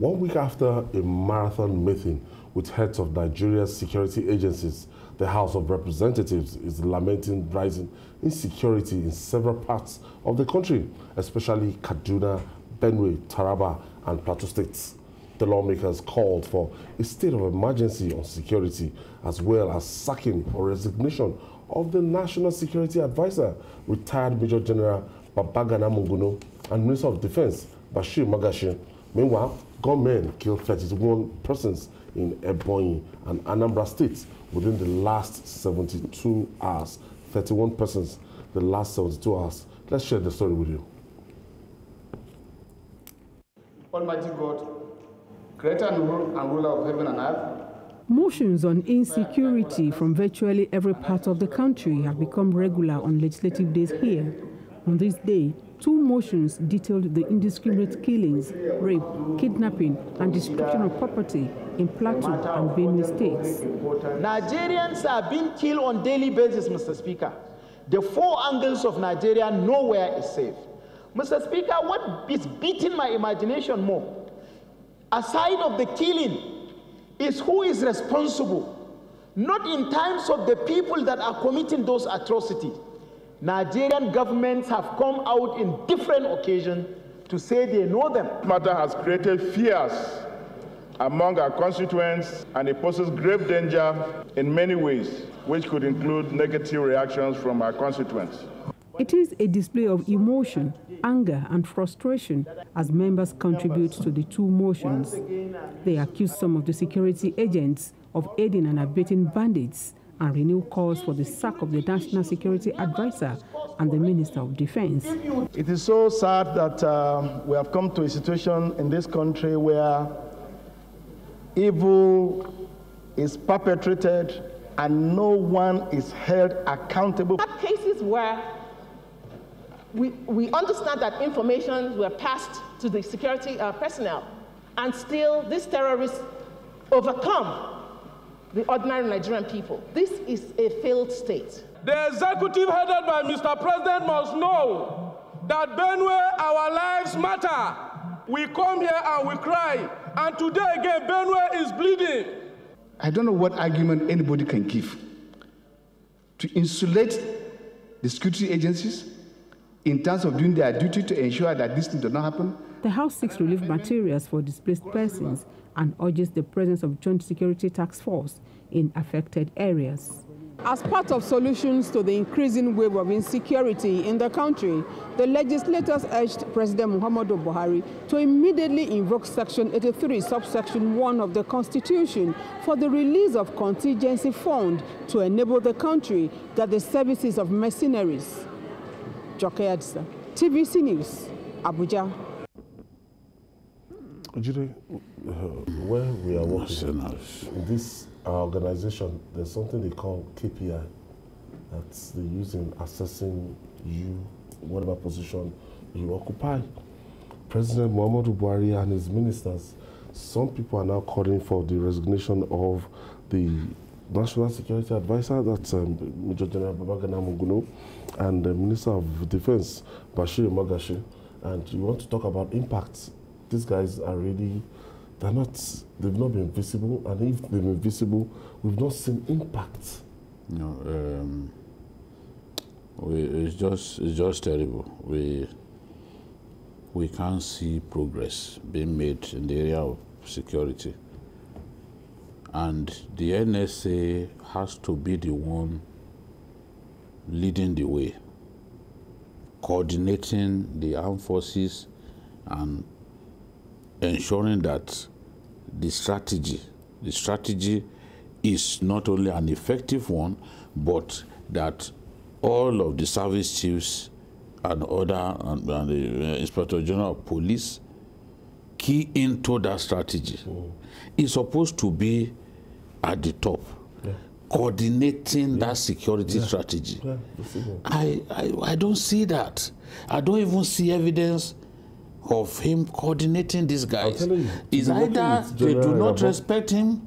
1 week after a marathon meeting with heads of Nigeria's security agencies, the House of Representatives is lamenting rising insecurity in several parts of the country, especially Kaduna, Benue, Taraba, and Plateau states. The lawmakers called for a state of emergency on security, as well as sacking or resignation of the National Security Advisor, retired Major General Babagana Monguno, and Minister of Defense Bashir Magashi. Meanwhile, gunmen killed 31 persons in Ebonyi and Anambra states within the last 72 hours. 31 persons, the last 72 hours. Let's share the story with you. Almighty God, creator and ruler of heaven and earth. Motions on insecurity from virtually every part of the country have become regular on legislative days here. On this day, two motions detailed the indiscriminate killings, rape, kidnapping, and destruction of property in Plateau and Benue states. Nigerians are being killed on a daily basis, Mr. Speaker. The four angles of Nigeria, nowhere is safe. Mr. Speaker, what is beating my imagination more, aside of the killing, is who is responsible, not in terms of the people that are committing those atrocities. Nigerian governments have come out in different occasions to say they know them. This matter has created fears among our constituents, and it poses grave danger in many ways, which could include negative reactions from our constituents. It is a display of emotion, anger, and frustration as members contribute to the two motions. They accuse some of the security agents of aiding and abetting bandits and renew calls for the sack of the National Security Advisor and the Minister of Defense. It is so sad that we have come to a situation in this country where evil is perpetrated and no one is held accountable. There are cases where we understand that information were passed to the security personnel, and still these terrorists overcome the ordinary Nigerian people. This is a failed state. The executive headed by Mr. President must know that Benue, our lives matter. We come here and we cry, and today again Benue is bleeding. I don't know what argument anybody can give to insulate the security agencies in terms of doing their duty to ensure that this thing does not happen. The House seeks relief materials for displaced persons and urges the presence of joint security task force in affected areas. As part of solutions to the increasing wave of insecurity in the country, the legislators urged President Muhammadu Buhari to immediately invoke Section 83, subsection 1 of the Constitution for the release of contingency fund to enable the country that the services of mercenaries. TVC News, Abuja. Where we are working in this organization, there's something they call KPI that they use in assessing you, whatever position you occupy. President Muhammadu Buhari and his ministers, some people are now calling for the resignation of the National Security Advisor, that's Major General Babagana Monguno, and the Minister of Defense, Bashir Magashi. And you want to talk about impacts. These guys are really, they've not been visible, and if they've been visible, we've not seen impacts. No, it's just terrible. We can't see progress being made in the area of security. And the NSA has to be the one leading the way, coordinating the armed forces and ensuring that the strategy is not only an effective one, but that all of the service chiefs and other and the Inspector General of Police key into that strategy. It's supposed to be at the top, coordinating that security strategy. I don't see that. I don't even see evidence of him coordinating these guys. It's either they do not respect him,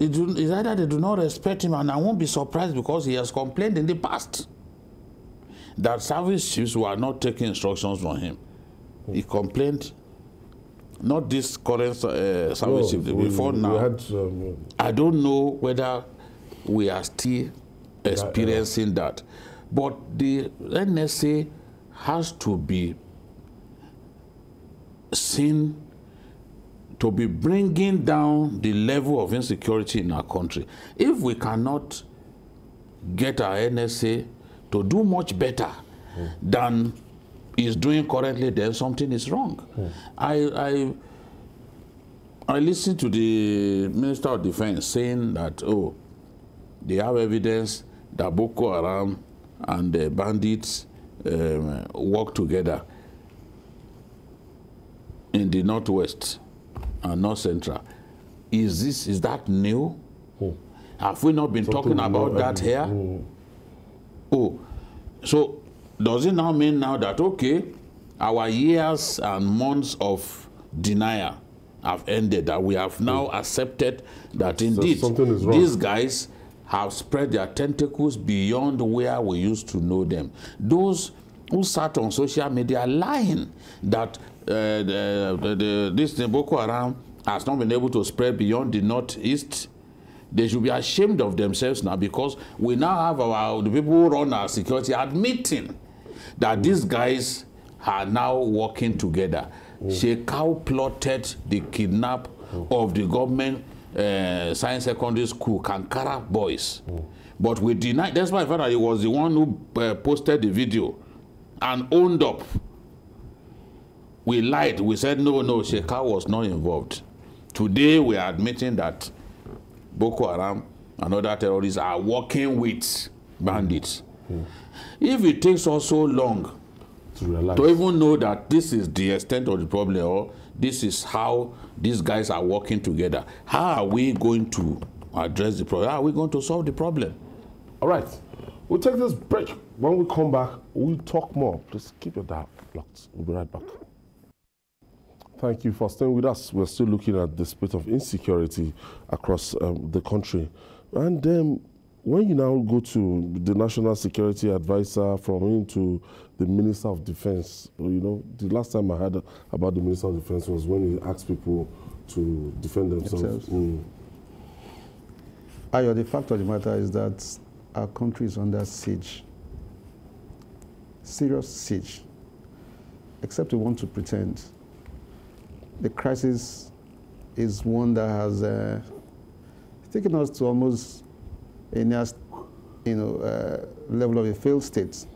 and I won't be surprised because he has complained in the past that service chiefs were not taking instructions from him. He complained Not this current service chief. Before now, had some, I don't know whether we are still experiencing that. But the NSA has to be seen to be bringing down the level of insecurity in our country. If we cannot get our NSA to do much better than is doing currently, then something is wrong. I listened to the Minister of Defense saying that, oh, they have evidence that Boko Haram and the bandits work together in the northwest and north central. Is that new? Have we not been talking about that here? So does it now mean now that, okay, our years and months of denial have ended, that we have now accepted that indeed these guys have spread their tentacles beyond where we used to know them? Those who sat on social media lying that this Boko Haram has not been able to spread beyond the northeast, they should be ashamed of themselves now, because we now have the people who run our security admitting that these guys are now working together. Shekau plotted the kidnap of the government science secondary school, Kankara boys. But we denied. That's why I found that he was the one who posted the video and owned up. We lied. We said, no, no, Shekau was not involved. Today we are admitting that Boko Haram and other terrorists are working with bandits. If it takes us so long to even know that this is the extent of the problem, or this is how these guys are working together, how are we going to address the problem? How are we going to solve the problem? All right. We'll take this break. When we come back, we'll talk more. Please keep your dial locked. We'll be right back. Thank you for staying with us. We're still looking at the spate of insecurity across the country. And when you now go to the National Security Advisor, from him to the Minister of Defense, you know, the last time I heard about the Minister of Defense was when he asked people to defend themselves. Ayo, the fact of the matter is that our country is under siege, serious siege, except we want to pretend. The crisis is one that has taken us to almost a next, level of a failed state.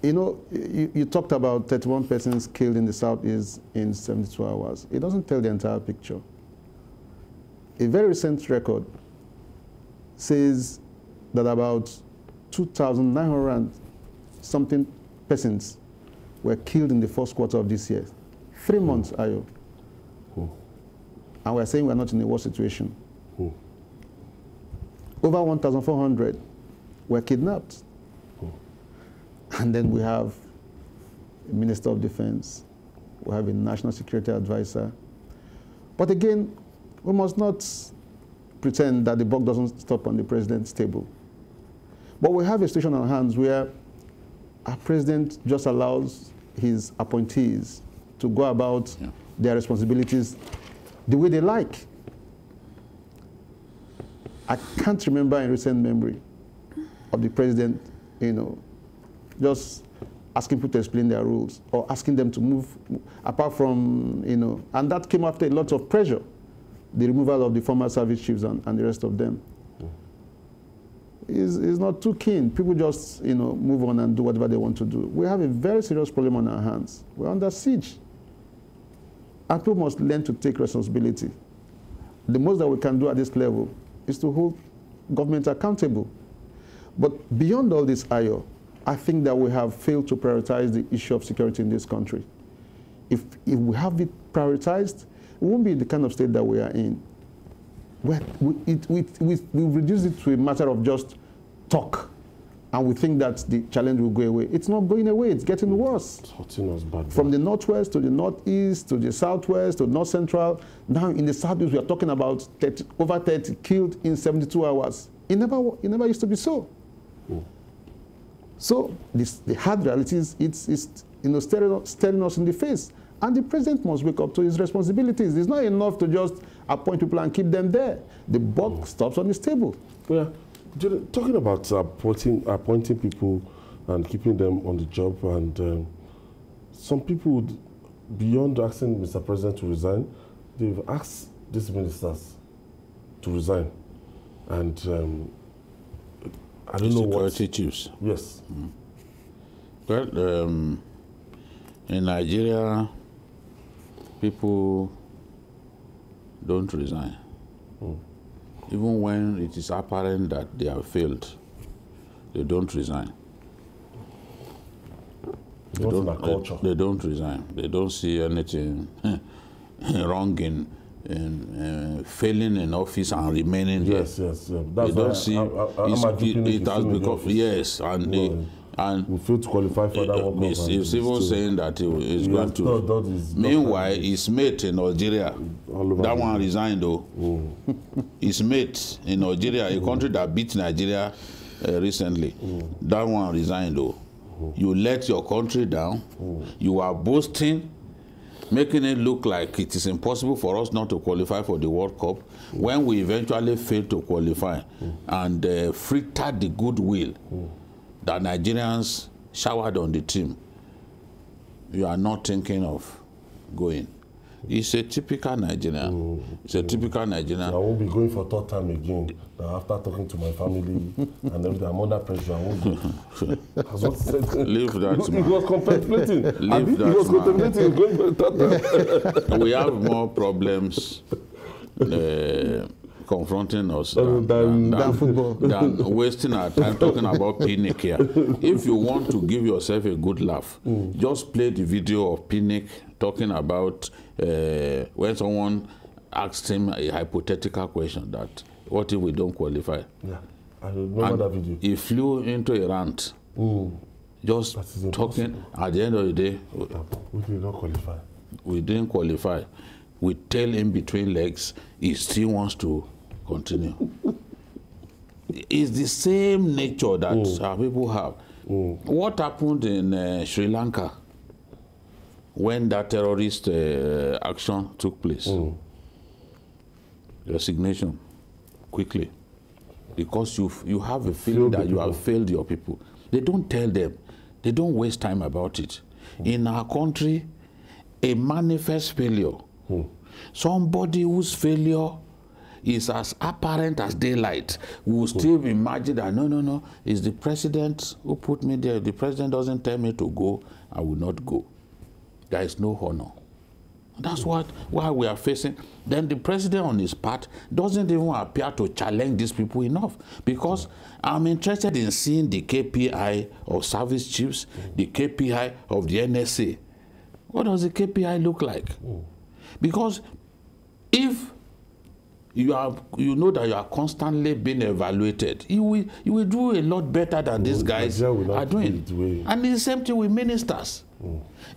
You know, you talked about 31 persons killed in the Southeast in 72 hours. It doesn't tell the entire picture. A very recent record says that about 2,900 something persons were killed in the first quarter of this year. 3 months, Ayo. And we're saying we're not in a war situation. Over 1,400 were kidnapped. And then we have a Minister of Defense. We have a National Security Advisor. But again, we must not pretend that the buck doesn't stop on the president's table. But we have a situation on our hands where our president just allows his appointees to go about their responsibilities the way they like. I can't remember in recent memory of the president, just asking people to explain their rules or asking them to move, apart from, and that came after a lot of pressure, the removal of the former service chiefs and the rest of them. Is not too keen. People just, move on and do whatever they want to do. We have a very serious problem on our hands. We're under siege. And people must learn to take responsibility. The most that we can do at this level is to hold government accountable. But beyond all this, Ayo, I think that we have failed to prioritize the issue of security in this country. If we have it prioritized, it won't be the kind of state that we are in. We reduce it to a matter of just talk, and we think that the challenge will go away. It's not going away. It's getting worse. It's hurting us badly. From the northwest to the northeast to the southwest to north central. Now in the southeast, we are talking about over 30 killed in 72 hours. It never used to be so. So the hard realities, it's staring us in the face. And the president must wake up to his responsibilities. It's not enough to just appoint people and keep them there. The buck stops on his table. Well, talking about appointing people and keeping them on the job, and some people, beyond asking Mr. President to resign, they've asked these ministers to resign. And I don't know what... security chiefs. Yes. Mm. Well, in Nigeria, people don't resign. Mm. Even when it is apparent that they have failed, they don't resign. They don't resign. They don't see anything wrong in failing in office and remaining there. Yes, yes. That's they don't see it has become, yes, and no. And we fail to qualify for that one. He's even saying that he's going to. No, meanwhile, his mate in Nigeria, that one resigned though. Mm. His mate in Nigeria, a country that beat Nigeria recently, that one resigned though. Mm. You let your country down. Mm. You are boasting, making it look like it is impossible for us not to qualify for the World Cup when we eventually fail to qualify and fritter the goodwill that Nigerians showered on the team. You are not thinking of going. It's a typical Nigerian. It's a typical Nigerian. So I won't be going for third time again. Now, after talking to my family and everything, I'm under pressure. I won't go. That's what he said. Leave that man. He was contemplating. Leave that man. He was contemplating going for third time. We have more problems confronting us than football, than wasting our time talking about Pinnick here. If you want to give yourself a good laugh, just play the video of Pinnick talking about when someone asked him a hypothetical question that what if we don't qualify? Yeah, I remember that video. He flew into a rant, just talking. At the end of the day, we did not qualify. We didn't qualify. With tail in between legs, he still wants to continue. It's the same nature that our people have. What happened in Sri Lanka when that terrorist action took place? Resignation, quickly. Because you have a feeling that you have failed your people. They don't tell them. They don't waste time about it. In our country, a manifest failure, somebody whose failure is as apparent as daylight will still imagine that no, it's the president who put me there. If the president doesn't tell me to go, I will not go. There is no honor. That's why we are facing. Then the president on his part doesn't even appear to challenge these people enough, because I'm interested in seeing the KPI of service chiefs, the KPI of the NSA. What does the KPI look like? Because if you know that you are constantly being evaluated, you will do a lot better than these guys are doing. And it's the same thing with ministers.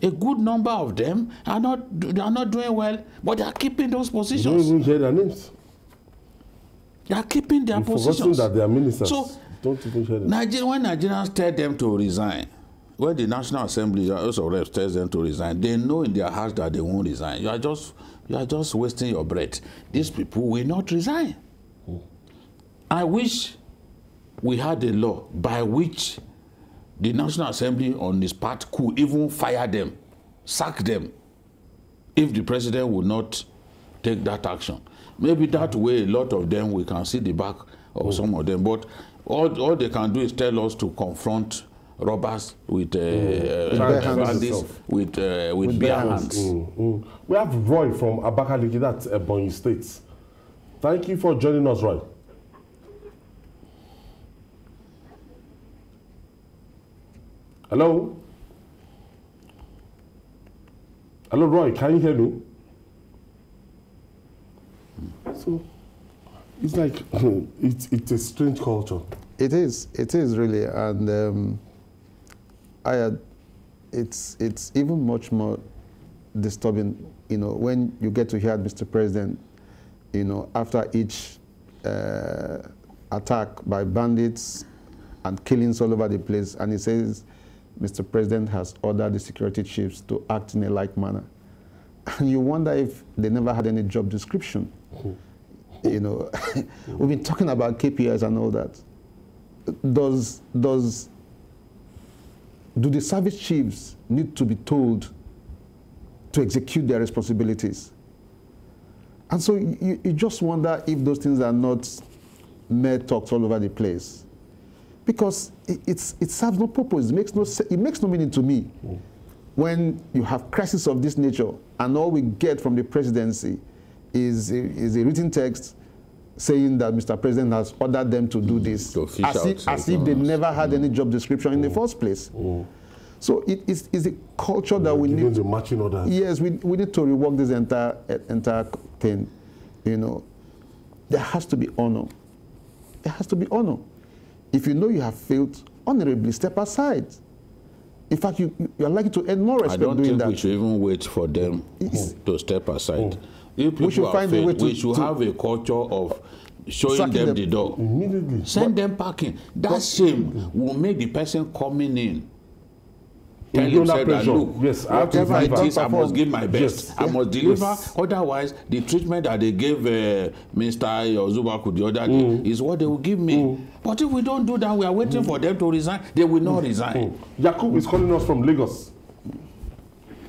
A good number of them are not doing well, but they are keeping those positions. You don't even hear their names. They are keeping their positions. That they are ministers. So don't even hear them. When Nigerians tell them to resign, when the National Assembly also tells them to resign, they know in their hearts that they won't resign. You are just wasting your breath. These people will not resign. I wish we had a law by which the National Assembly on its part could even fire them, sack them, if the president would not take that action. Maybe that way a lot of them, we can see the back of some of them. But all they can do is tell us to confront robbers with bare hands. We have Roy from Abakaliki, that's Ebonyi State. Thank you for joining us, Roy. Hello? Hello, Roy, can you hear me? So, it's like, it's a strange culture. It is really, and it's even much more disturbing, when you get to hear Mr. President, after each attack by bandits and killings all over the place, and he says, Mr. President has ordered the security chiefs to act in a like manner. And you wonder if they never had any job description. You know, we've been talking about KPIs and all that. Do the service chiefs need to be told to execute their responsibilities? And so you just wonder if those things are not mere talks all over the place, because it serves no purpose. It makes no meaning to me when you have crises of this nature and all we get from the presidency is a written text saying that Mr. President has ordered them to do this, as if they never had any job description in the first place. So it's a culture that we need to match in order. Yes, we need to rework this entire thing. You know, there has to be honor. There has to be honor. If you know you have failed, honorably step aside. In fact, you are likely to earn more respect doing that. I don't think we should even wait for them to step aside. If we should find a way to... We should have a culture of showing them the door. Immediately. Send them packing. That shame will make the person coming in tell himself that, look, yes, whatever it is, I must give my best. Yes. I must deliver. Yes. Otherwise, the treatment that they gave Mr. Ozubaku the other day is what they will give me. But if we don't do that, we are waiting for them to resign. They will not resign. Yakub is calling us from Lagos.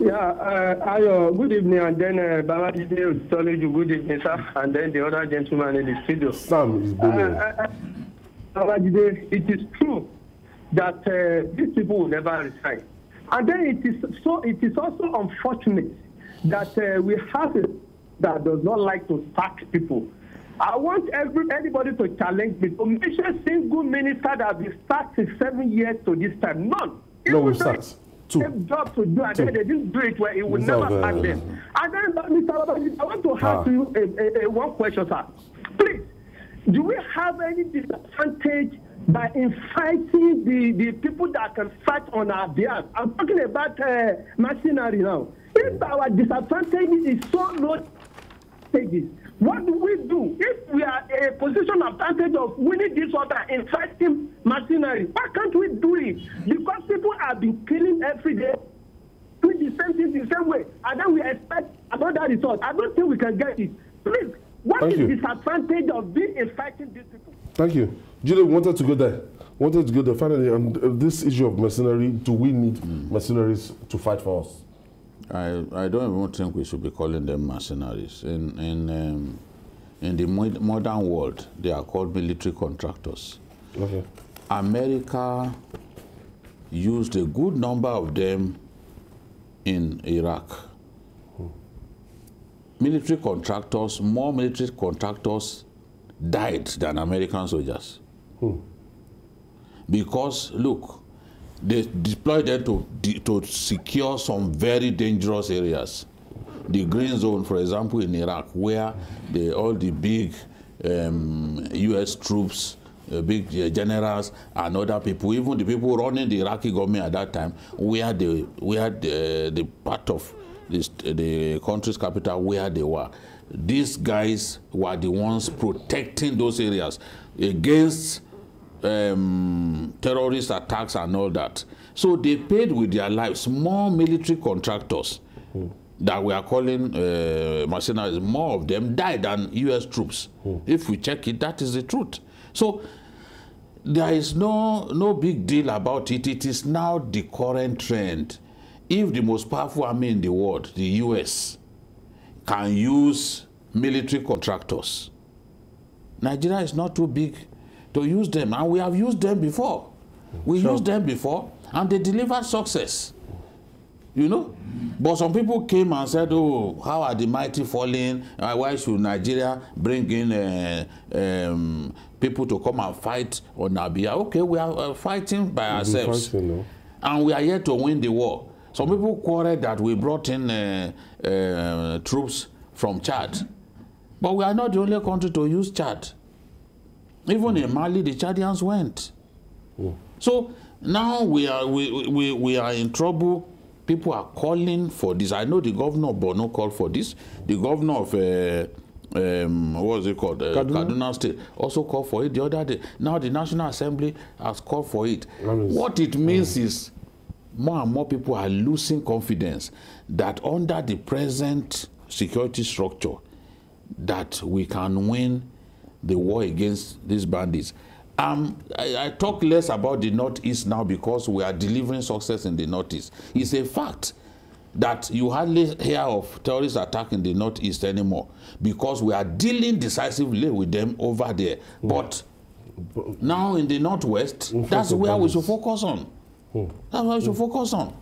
Yeah, good evening, and then Babagana Monguno, good evening, sir, and then the other gentleman in the studio. Sam is it is true that these people will never resign, and then it is also unfortunate that we have it that does not like to sack people. I want anybody to challenge me. Make sure single minister that we sacked in 7 years to this time, none. No, we sacked. Job to do, and then they didn't do it where it would never happen. And then, Mr. Babagana, I want to ask you one question, sir. Please, do we have any disadvantage by inviting the people that can fight on our behalf? I'm talking about machinery now. If our disadvantage is so low, what do we do? If we are in a position of advantage of winning this order in fighting machinery, why can't we do it? Because people have been killing every day, doing the same thing the same way, and then we expect another result. I don't think we can get it. Please, what is the disadvantage of being in fighting these people? Thank you. Julie, we wanted to go there. Finally, on this issue of mercenary, do we need mercenaries to fight for us? I don't even think we should be calling them mercenaries. In the modern world, they are called military contractors. Okay. America used a good number of them in Iraq. Military contractors, more military contractors died than American soldiers. Because, look, they deployed them to secure some very dangerous areas. The green zone, for example, in Iraq, where all the big U.S. troops, big generals and other people, even the people running the Iraqi government at that time, we had the part of the country's capital where they were. These guys were the ones protecting those areas against terrorist attacks and all that. So they paid with their lives. More military contractors that we are calling mercenaries, more of them died than U.S. troops. If we check it, that is the truth. So there is no big deal about it. It is now the current trend. If the most powerful army in the world, the U.S., can use military contractors, Nigeria is not too big to use them, and we have used them before. We used them before, and they delivered success. You know? But some people came and said, oh, how are the mighty falling? Why should Nigeria bring in people to come and fight on our behalf? Okay, we are fighting by ourselves. And we are here to win the war. Some people quarreled that we brought in troops from Chad. But we are not the only country to use Chad. Even in Mali, the Chadians went. So now we are in trouble. People are calling for this. I know the governor of Borno called for this. The governor of what was it called? Kaduna State also called for it the other day. Now the National Assembly has called for it. What it means is more and more people are losing confidence that under the present security structure that we can win the war against these bandits. I talk less about the Northeast now because we are delivering success in the Northeast. It's a fact that you hardly hear of terrorist attack in the Northeast anymore because we are dealing decisively with them over there. Yeah. But now in the Northwest, that's where we should focus on. That's what we should focus on.